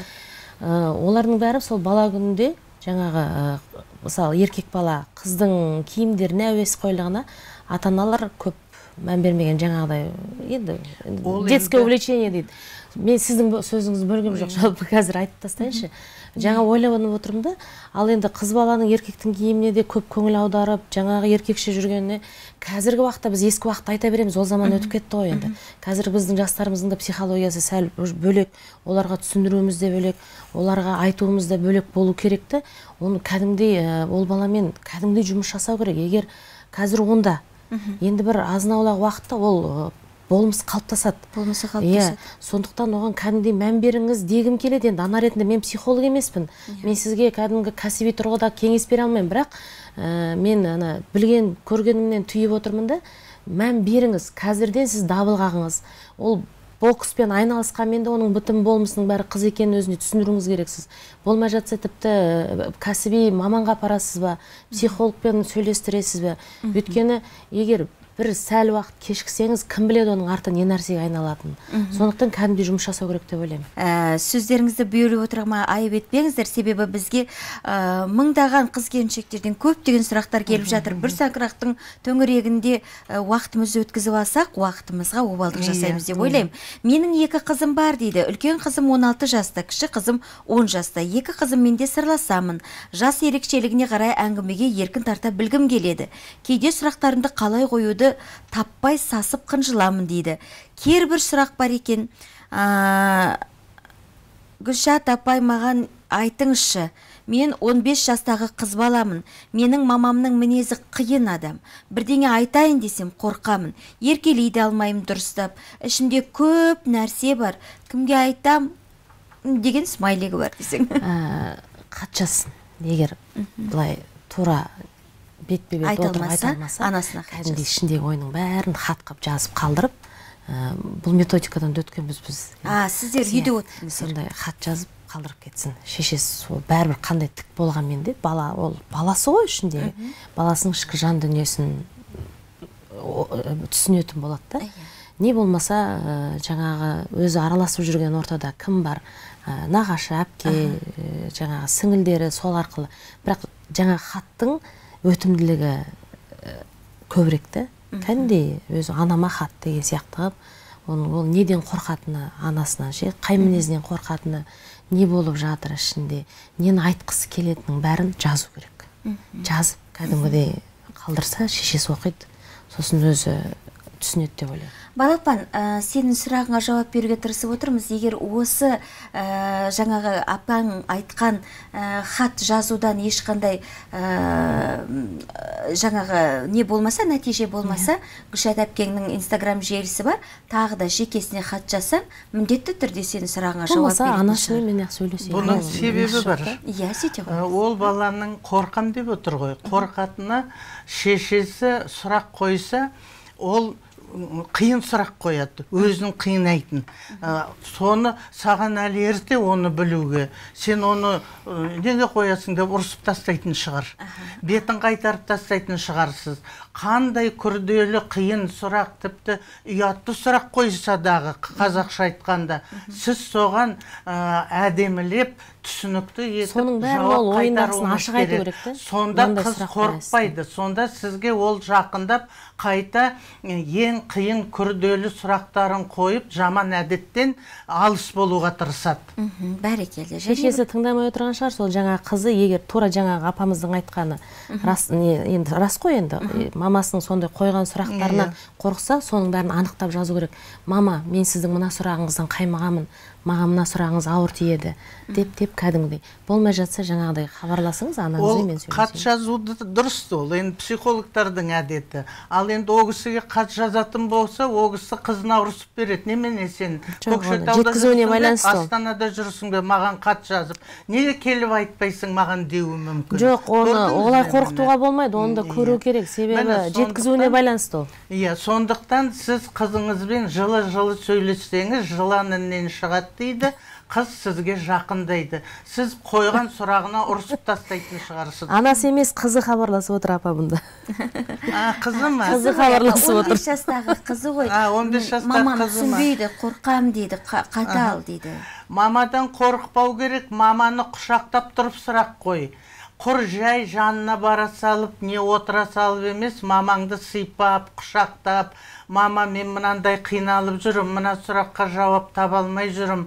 Олардың бәрі сол бала күнінде жаңағы, мысалы еркек бала қыздың киімдеріне әуес қойлығына ата-аналар көп мән бермеген жаңағыдай еді. Детское увлечение дейді. Мен сіздің сөзіңіз бөлгім жоқ, жалпы қазір айтып тастайыншы. Жаңа ойланып отырмын, ал енді қыз баланың еркектің киіміне де көп көңіл аударып, жаңағы еркекше жүргеніне қазіргі уақытта біз ескі уақытта айта береміз, ол заман өтіп кетті ғой енді. Қазір біздің жастарымыздың да психологиясы сәл бөлек, оларға түсіндіруіміз де бөлек, оларға айтуымыз да бөлек болу керек-ті. Оны кәдімгідей ол баламен кәдімгідей жұмыс жасау керек. Егер қазір онда енді бір азын-аулақ уақытта ол болмысы қалыптасады. Болмысы қалыптасады. Сондықтан оған кәдімгідей мән беріңіз дегім келеді. Енді ана ретінде мен психолог емеспін. Мен сізге кәдімгі кәсіби тұрғыда кеңес бере алмаймын, бірақ мен білген көргенімнен түйіп отырмын да, мән беріңіз, қазірден сіз дабыл қағыңыз. Ол бокспен айналысқанмен де оның бітім болмысының бәрі қыз екенін өзіне түсіндіруіңіз керексіз. Болмай жатса тіпті кәсіби маманға апарасыз ба, психологпен сөйлестіресіз бе? Өйткені егер бір сәл уақыт кешкісеңіз, кім біледі оның арты не нәрсеге айналатынын. Сондықтан кәдімгі жұмыс жасау керек деп ойлаймын. Сөздеріңізді бүйіріп отырғыма айып етпеңіздер, себебі бізге мыңдаған қыз-келіншектерден көптеген сұрақтар келіп жатыр. Бір саңырақтың төңірегінде уақытымызды өткізіп алсақ, уақытымызға обалдық жасаймыз деп ойлаймын. Менің екі қызым бар дейді. Үлкен қызым 16 жаста, кіші қызым 10 жаста. Екі қызыммен де сырласамын. Жас ерекшелігіне қарай әңгімеге еркін тарта білгім келеді. Кейде сұрақтарымды қалай қоюды таппай сасып қынжыламын дейді. Кер бір сұрақ бар екен. Гүлшат апай, маған айтыңызшы, мен 15 жастағы қыз баламын. Менің мамамның мінезі қиын адам. Бірдеңе айтайын десем қорқамын. Еркелейді алмаймын дұрыстап. Ішімде көп нәрсе бар. Кімге айтам деген смайлегі бар десең. Хат жазсын. Егер былай тура бет-бе-бет отырып айта алмаса, кәдімгі ішіндегі ойының бәрін хат қап жазып қалдырып, бұл методикадан өткен біз. Сіздер үйде отырмыз. Сондай хат жазып қалдырып кетсін. Шешесі ол бәрібір қандай тік болғанмен де, бала ол баласы ғой ішінде. Баласының ішкі жан дүниесін түсінетін болады да. Не болмаса, жаңағы өзі араласып жүрген ортада кім бар? Нағашы, әпке, жаңағы сіңілдері сол арқылы. Бірақ жаңағы хаттың өтімділігі көбіректі, кәндей өзі анама хат деген сияқтығып, ол неден қорқатыны анасынан, қай мінезінен қорқатыны, не болып жатыр ішінде, нені айтқысы келетінің бәрін жазу керек. Жазып, кәдімгідей қалдырса, шешесі оқиды, сосын өзі түсінеді деп ойлайды. Балапан, сенің сұрағыңа жауап беруге тырысып отырмыз. Егер осы жаңағы апаң айтқан хат жазудан ешқандай жаңағы не болмаса, нәтиже болмаса, Гүлшат әпкеңнің Instagram желісі бар, тағы да жекесіне хат жазсаң, міндетті түрде сенің сұрағыңа жауап береді. Анашымен мен сөйлесейін. Бұның себебі бар. Иә, сөйтіп. Ол баланың қорқам деп отыр ғой. Қорқатына шешесі сұрақ қойса, ол қиын сұрақ қояды, өзінің қиын айтын. Соны саған әлі ерте оны білуге, сен оны неге қоясың деп ұрсып тастайтын шығар. Бетін қайтарып тастайтын шығарсыз. Қандай күрделі қиын сұрақ, тіпті ұятты сұрақ қойса дағы, қазақша айтқанда, сіз соған әдемілеп, түсінікті етіп, жауап қайтаруымыз керек. Сонда қыз қорқпайды, сонда сізге ол жақындап қайта ең қиын күрделі сұрақтарын қойып, жаман әдеттен алыс болуға тырысады. Бәрекелді. Шешесі тыңдамай отырған шығар, сол жаңа қызы, егер тура жаңағы апамыздың айтқаны рас қой енді, мамасының сондай қойған сұрақтарынан қорықса, соның бәрін анықтап жазу керек. Мама, мен сіздің мына сұрағыңыздан қаймағамын, маған мына сұрағыңыз ауыр тиеді деп кәдімгідей. Болмай жатса жаңағыдай хабарласыңыз, анаңызбен мен сөйлесемін. Ол хат жазуды дұрыс ол, енді психологтардың әдеті. Ал енді ол кісіге хат жазатын болса, ол кісі қызына ұрысып береді. Немене сен Көкшетауда Астанада жүрсің бе, маған хат жазып, неге келіп айтпайсың маған деуі мүмкін. Жоқ, олай қорқытуға болмайды, оны да көру керек, себебі жеткізуіне байланысты ол. Иә, сондықтан сіз қызыңызбен жылы-жылы сөйлессеңіз, жыланынан шығады дейді, қыз сізге жақындайды. Сіз қойған сұрағына ұрсып тастайтын шығарсыз. Анасы емес, қызы хабарласып отыр апа бұнда. Қызы ма? Қызы хабарласып отыр. 15 жастағы қызы ғой. 15 жастағы қызы ма? Мамам түсінбейді, қорқам дейді, қатал дейді. Мамадан қорықпау керек, маманы құшақтап тұрып сұрақ қой. Құр жай жанына бара салып, не отыра салып емес, мамаңды сыйпап, құшақтап, мама мен мынандай қиналып жүрім, мына сұраққа жауап таба алмай жүрім,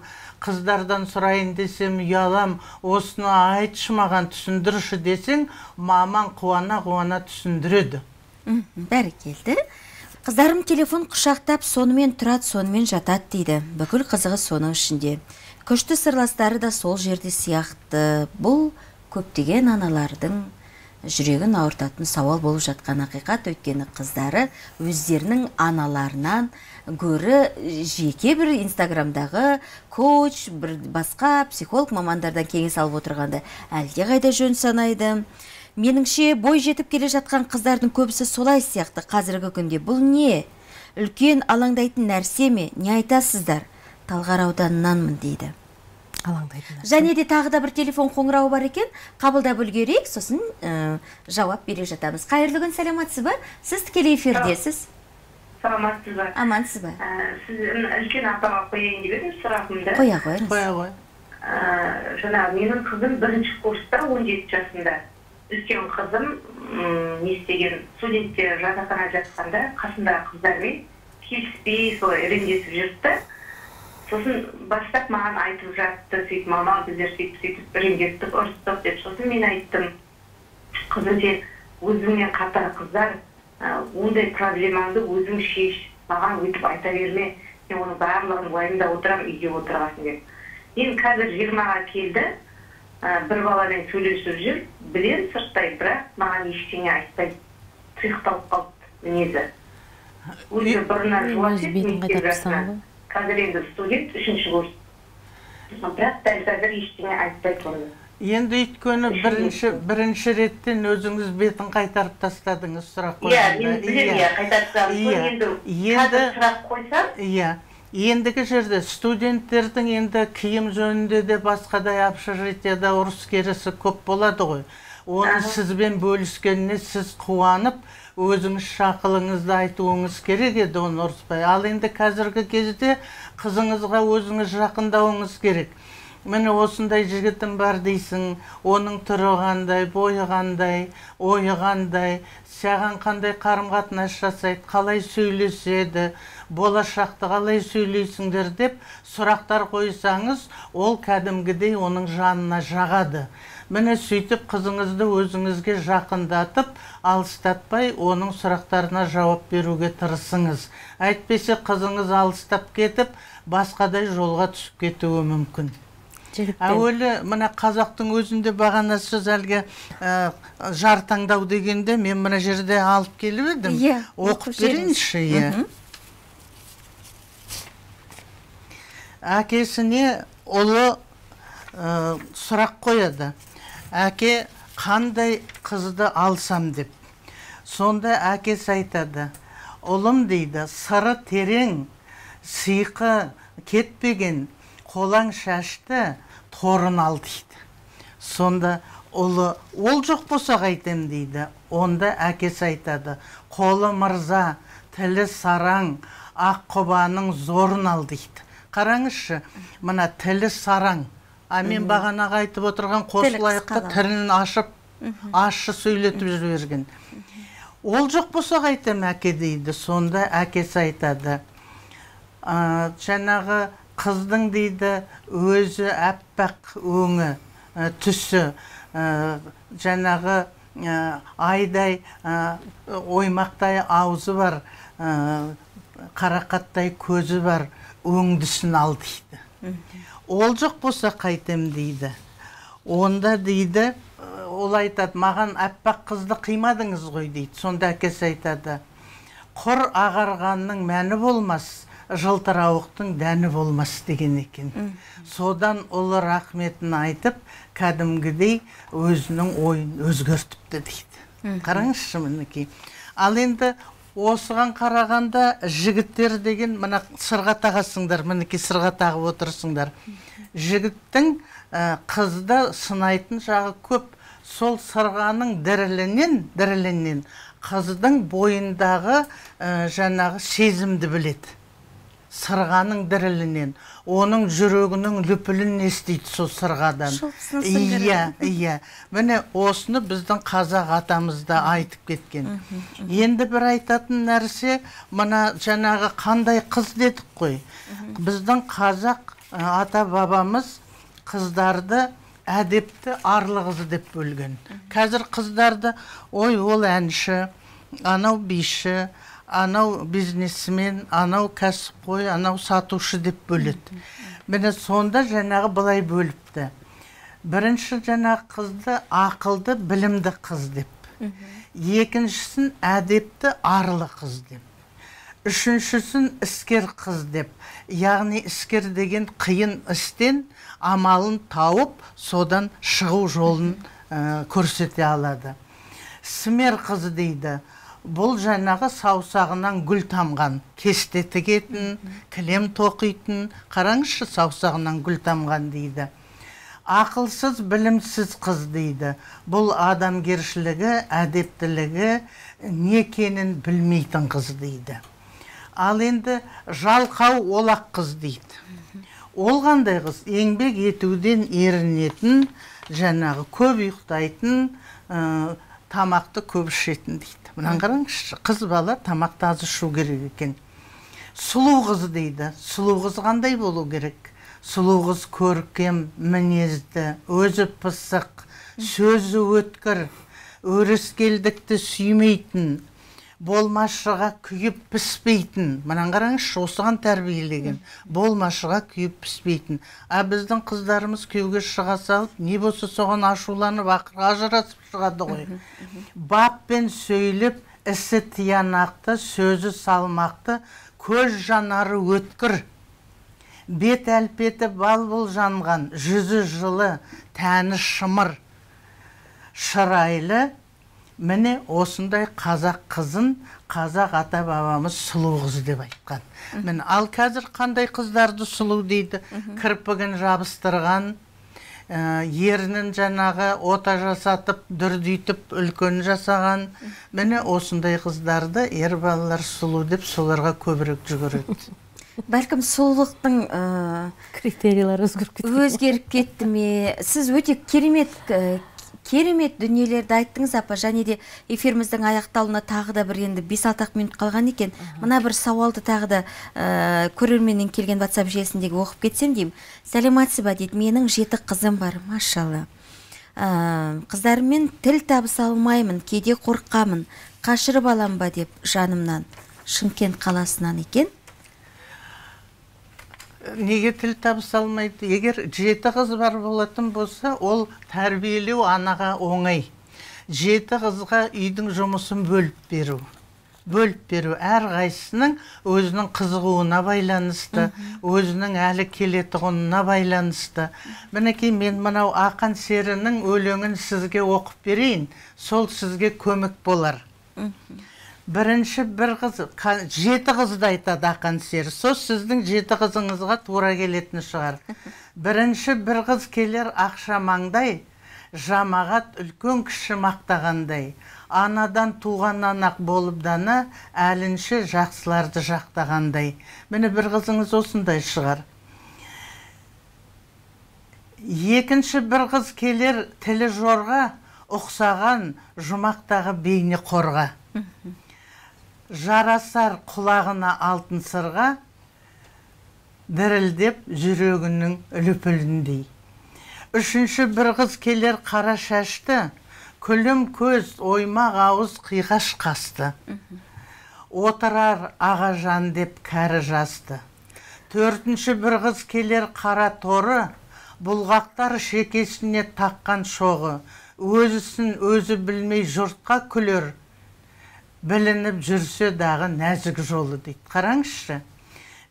қыздардан сұрайын десем ұялам, осыны айтшы маған түсіндірші десең, мамаң қуана-қуана түсіндіреді. Бәрекелді. Қыздарым телефон құшақтап, сонымен тұрат, сонымен жатат дейді. Бүкіл қызығы соның ішінде. Күшті сырластары да сол жерде сияқты. Бұл көптеген аналардың жүрегін ауыртатын сауал болып жатқан ақиқат, өйткені қыздары өздерінің аналарынан көрі жеке бір инстаграмдағы коуч, бір басқа психолог мамандардан кеңес алып отырғанда әлде қайда жөн санайды. Меніңше бой жетіп келе жатқан қыздардың көбісі солай сияқты қазіргі күнде. Бұл не? Үлкен алаңдайтын нәрсе ме? Не айтасыздар? Талғар ауданынанмын дейді. Және де тағы да бір телефон қоңырауы бар екен, қабылда бөлгерек, сосын жауап бере жатамыз. Қайырлы күн, саламатсыз ба? Сіз тікелей эфирдесіз. Саламатсыз ба? Амансыз ба? Сіз үлкен апама қояйын деп едім сұрағымды. Қоя қойыңыз. Қоя қой. Жаңағы менің қызым бірінші курста 17 жасында. Үлкен қызым не істеген, студенттер жатақханада жатқанда қасындағы қыздармен келіспей солай ренжісіп жүрді. Сосын бастап маған айтып жатты, сөйтіп мама біздер сөйтіп ренжістік, ұрыстық деп. Сосын мен айттым, қызым сен өзіңмен қатар қыздар, ондай проблемаңды өзің шеш, маған өйтіп айта берме, мен оның барлығын уайымда отырамын, үйде отырғасын деп. Мен қазір 20-ға келді, бір баламен сөйлесіп жүр, білем сырттай, бірақ маған ештеңе айтпай, тұйықталып қалды мінезі. Өзі бұрыннан жуасет мектеп жасына. Қазір енді студент үшінші курс. Бірақ дәл қазір ештеңе айтпайды оны. Енді өйткені бірінші реттен өзіңіз бетін қайтарып тастадыңыз сұрақ қойсаңыз. Иә, мен білемін, қайтарып тастадым. Қазір сұрақ қойсам? Иә. Ендігі жерде студенттердің енді киім жөнінде де басқадай общежитияда ұрыс керісі көп болады ғой. Оны сізбен бөліскеніне сіз қуанып, өзіңіз шақылыңызды айтуыңыз керек еді оны ұрыспай. Ал енді қазіргі кезде қызыңызға өзіңіз жақындауыңыз керек. Мені осындай жігітім бар дейсің, оның тұрығандай, бойығандай, ойығандай, саған қандай қарым-қатынас жасайды, қалай сөйлеседі, болашақты қалай сөйлейсіңдер деп сұрақтар қойсаңыз, ол кәдімгідей оның жанына жағады. Мені сөйтіп қызыңызды өзіңізге жақындатып, алыстатпай оның сұрақтарына жауап беруге тырысыңыз. Әйтпесе қызыңыз алыстап кетіп, басқадай жолға түсіп кетуі мүмкін. Әуелі, мына қазақтың өзінде бағанасыз әлгі жартаңдау дегенде, мен мына жерде алып келіп едім. Оқып беріңізші, әкесіне ұлы сұрақ қояды. Әке қандай қызды алсам деп. Сонда әкесі айтады. Ұлым дейді, сыры терең, сиқы кетпеген, қолаң шашты, торын ал дейді. Сонда ұлы, ол жоқ болса қайтем дейді. Онда әкесі айтады. Қолы мырза, тілі сараң, ақ құбаның зорын ал дейді. Қараңызшы, мына тілі сараң. А мен бағанаға айтып отырған қосылайыққа тілін ашып, ашы сөйлетіп жүрген. Ол жоқ болса қайтем әке дейді, сонда әкесі айтады. Жаңағы қыздың дейді, өзі әппақ өңі, түсі, жаңағы ayday oymakday ağzı var, qaraqatday közü var, öngdüsün al deydi. Olcaq bolsa qaytem deydi. Onda deydi, ol aytad, mağan appak kızdı qıymadınız qoy deydi. Sonda akesi aytadı, qor ağarğanning məni bolmaz, жылтырауықтың дәні болмас деген екен. Содан ол рахметін айтып, кәдімгідей өзінің ойын өзгертіпті дейді. Қараңызшы мінекей. Ал енді осыған қарағанда жігіттер деген мына сырға тағасыңдар, мінекей сырға тағып отырсыңдар. Жігіттің қызды сынайтын жағы көп. Сол сырғаның діріленен қыздың бойындағы жаңағы сезімді біледі. Сырғаның дірілінен, оның жүрегінің лүпілін естейді сол сырғадан. Иә. Міне осыны біздің қазақ атамызда айтып кеткен. Енді бір айтатын нәрсе, мына жаңағы қандай қыз дедік қой. Біздің қазақ ата-бабамыз қыздарды әдепті арлы қызы деп бөлген. Қазір қыздарды ой ол әнші, анау биші, анау бизнесмен, анау кәсіпқой, анау сатушы деп бөледі. Міне сонда жаңағы былай бөліпті. Бірінші жаңағы қызды ақылды, білімді қыз деп. Екіншісін әдепті, арлы қыз деп. Үшіншісін іскер қыз деп. Яғни іскер деген қиын істен амалын тауып, содан шығу жолын көрсете алады. Смер қызы дейді. Бұл жаңағы саусағынан гүл тамған, кесте тігетін, кілем тоқитын, қараңызшы саусағынан гүл тамған дейді. Ақылсыз, білімсіз қыз дейді. Бұл адамгершілігі, әдептілігі, не екенін білмейтін қыз дейді. Ал енді жалқау олақ қыз дейді. Ол қандай қыз? Еңбек етуден ерінетін, жаңағы көп ұйықтайтын, тамақты көп ішетін дейді. Бұнан қараңызшы, қыз бала тамақты аз ішу керек екен. Сұлу қыз дейді. Сұлу қыз қандай болу керек? Сұлу қыз көркем, мінезді, өзі пысық, сөзі өткір, өріскелдікті сүймейтін, болмашыға күйіп піспейтін. Бұнан қараңызшы, осыған тәрбиелеген. Болмашыға күйіп піспейтін. А біздің қыздарымыз күйеуге шыға салып, не болса соған ашуланып, ақырға ажырасып шығады ғой. Баппен сөйлеп, ісі тиянақты, сөзі салмақты, көз жанары өткір. Бет әлпеті бал-бұл жанған, жүзі жылы, тәні шымыр, шырайлы. Міне осындай қазақ қызын, қазақ ата-бабамыз сұлу қыз деп айтқан. Міне ал қазір қандай қыздарды сұлу дейді? Кірпігін жабыстырған, ерінің жаңағы ота жасатып, дүрдейтіп, үлкен жасаған. Міне осындай қыздарды ер балалар сұлу деп соларға көбірек жүгіреді. Бәлкім сұлулықтың критериялары өзгеріп кетті ме? Сіз өте керемет дүниелерді айттыңыз апа, және де эфиріміздің аяқталуына тағы да бір енді 5-6 минут қалған екен. Мына бір сауалды тағы да көрерменнен келген WhatsApp желісіндегі оқып кетсем деймін. Сәлематсыз ба дейді, менің 7 қызым бар, машалла. Қыздармен тіл табыса алмаймын, кейде қорқамын, қашырып алам ба деп жанымнан. Шымкент қаласынан екен. Неге тіл табыс алмайды? Егер 7 қыз бар болатын болса, ол тәрбиелеу анаға оңай. 7 қызға үйдің жұмысын бөліп беру. Әрқайсының өзінің қызығуына байланысты, өзінің әлі келетіғынына байланысты. Мінекей мен мынау Ақан Серінің өлеңін сізге оқып берейін, сол сізге көмек болар. Бірінші бір қыз, 7 қызды айтады Ақан Сері. Сол сіздің 7 қызыңызға тура келетін шығар. Бірінші бір қыз келер ақшамаңдай, жамағат үлкен кіші мақтағандай. Анадан туған анақ болып дана, әлінші жақсыларды жақтағандай. Міне бір қызыңыз осындай шығар. Екінші бір қыз келер тілі жорға, ұқсаған жұмақтағы бейне қорға. Жарасар құлағына алтын сырға, дірілдеп жүрегінің лүпіліндей. Үшінші бір қыз келер қара шашты, Külüm köz, oyma ağız kıyğaş kastı. Otırar ağa jan dep kari jazdı. Törtінші bir kız keler kara торы, bulgaktar şekesine takkan şoğu. Özüsün özü bilmey jurtqa külür. Bilinip jürse dağı nazik jolu deydi. Qarangızшы.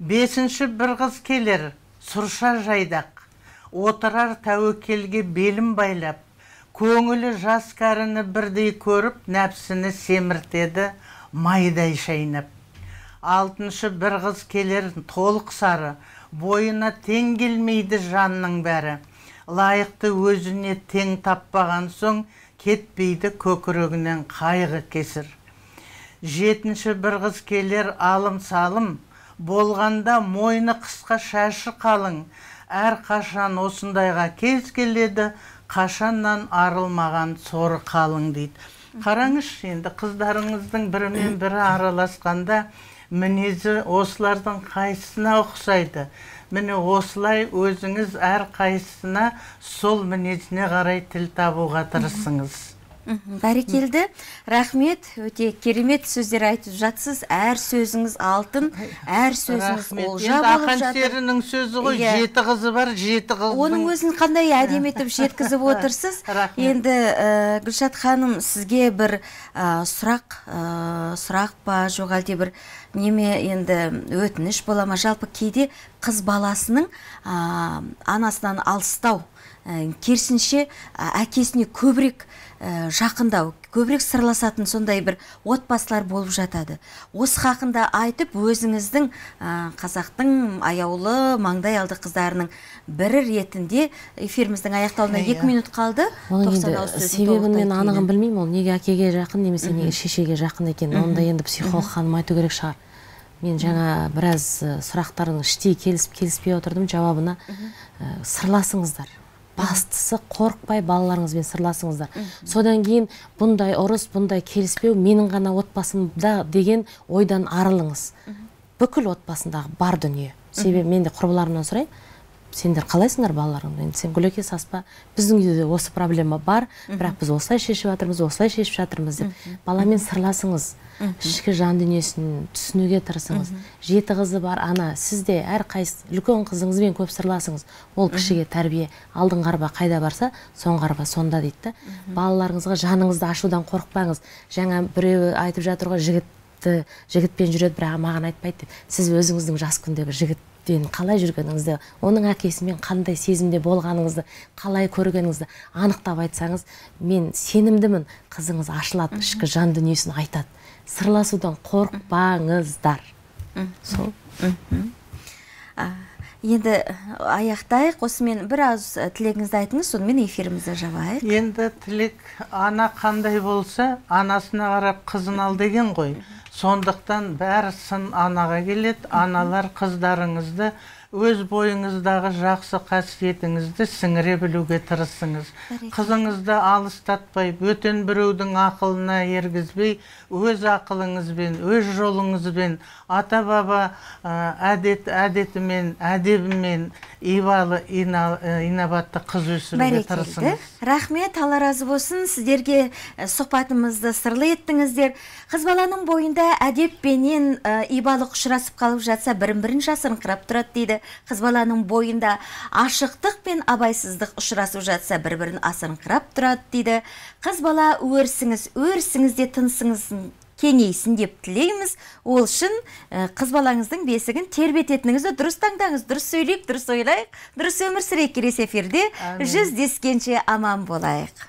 5-ші bir kız keler, surşa jaydaq. Otırar taukelge belim baylap. Köngülü jas karını birdey körüp, näpsini semirtedi, mayday şaynap. 6-шы bir kız keler tolq sarı, boyuna teң келмейді жанның бәрі. Layıqtı özüne teң tappagan soň, ketpeydi kökürögünen kaygı kesir. 7-шы bir kız keler alım salım, bolganda moynu kısqa şaşı kalın, әр қашан осындайға кез келеді, қашаннан арылмаған соры қалың дейді. Қараңызшы, енді қыздарыңыздың бірімен бірі араласқанда мінезі осылардың қайсысына ұқсайды. Міне осылай өзіңіз әр қайсысына сол мінезіне қарай тіл табуға тырысыңыз. Бәрекелді, рахмет, өте керемет сөздер айтып жатсыз, әр сөзіңіз алтын, әр сөзіңіз олжа болып жатыр. Ақан серінің сөзі ғой, 7 қызы бар, 7 қыздың. Оның өзін қандай әдем етіп жеткізіп отырсыз. Енді Гүлшат ханым, сізге бір сұрақ па, жоқ әлде бір неме енді өтініш бола ма? Жалпы кейде қыз баласының анасынан алыстау, керісінше әкесіне көбірек жақындау, көбірек сырласатын сондай бір отбасылар болып жатады. Осы хақында айтып, өзіңіздің қазақтың аяулы маңдай алды қыздарының бірі ретінде эфиріміздің аяқталуына 2 минут қалды. Себебін мен анығын білмеймін, ол неге әкеге жақын немесе неге шешеге жақын екен. Онда енді психолог ханым айту керек шығар. Мен жаңа біраз сұрақтардың іштей келісіп-келіспей отырдым, жауабына сырласыңыздар. Бастысы қорқпай балаларыңызбен сырласыңыздар. Содан кейін бұндай ұрыс, бұндай келіспеу менің ғана отбасымда деген ойдан арылыңыз. Бүкіл отбасындағы бар дүние. Себебі мен де құрбыларымнан сұрайын. Сендер қалайсыңдар балаларыңды? Сен көлеке саспа. Біздің үйде осы проблема бар, бірақ біз осылай шешіп жатырмыз деп. Баламен сырласыңыз. Ішкі жан дүниесін түсінуге тырысыңыз. 7 қызы бар ана, сіз де әр қайсы үлкен қызыңызбен көп сырласыңыз. Ол кішіге тәрбие, алдың қарба қайда барса, соң қарба сонда дейді. Балаларыңызға жаныңызды ашудан қорықпаңыз. Жаңа біреу айтып жатырға жігітпен жүреді, бірақ маған айтпайды деп. Сіз өзіңіздің жас күндегі жігітпен қалай жүргеніңізді, оның әкесімен қандай сезімде болғаныңызды, қалай көргеніңізді анықтап айтсаңыз, мен сенімдімін, қызыңыз ашылады, ішкі жан дүниесін айтады. Сырласудан қорқпаңыздар. Сол. Енді аяқтайық. Осымен біраз тілегіңізді айтыңыз, сонымен эфирімізді жабайық. Енді тілек ана қандай болса, анасына қарап қызын ал деген ғой. Сондықтан бәр сын анаға келеді. Аналар, қыздарыңызды өз бойыңыздағы жақсы қасиетіңізді сіңіре білуге тырысыңыз. Қызыңызды алыстатпай, бөтен біреудің ақылына ергізбей, өз ақылыңызбен, өз жолыңызбен, ата-баба әдетімен, әдебімен ивалы, инабатты қыз өсіруге тырысыңыз. Рахмет, Алла разы болсын, сіздерге сұхбатымызды сырлы еттіңіздер. Қыз баланың бойында әдеппенен ибалық ұшырасып қалып жатса, бірін-бірін жасырынқырап тұрады дейді. Қыз баланың бойында ашықтық пен абайсыздық ұшырасып жатса, бір-бірін асырыңқырап тұрады дейді. Қыз бала өрсіңіз де тынсыңыз кеңейсін деп тілейміз. Ол үшін қыз балаңыздың бесігін тербететініңізді дұрыс таңдаңыз, дұрыс сөйлейік, дұрыс ойлайық, дұрыс өмір сүрейік. Келесі эфирде жүздескенше аман болайық.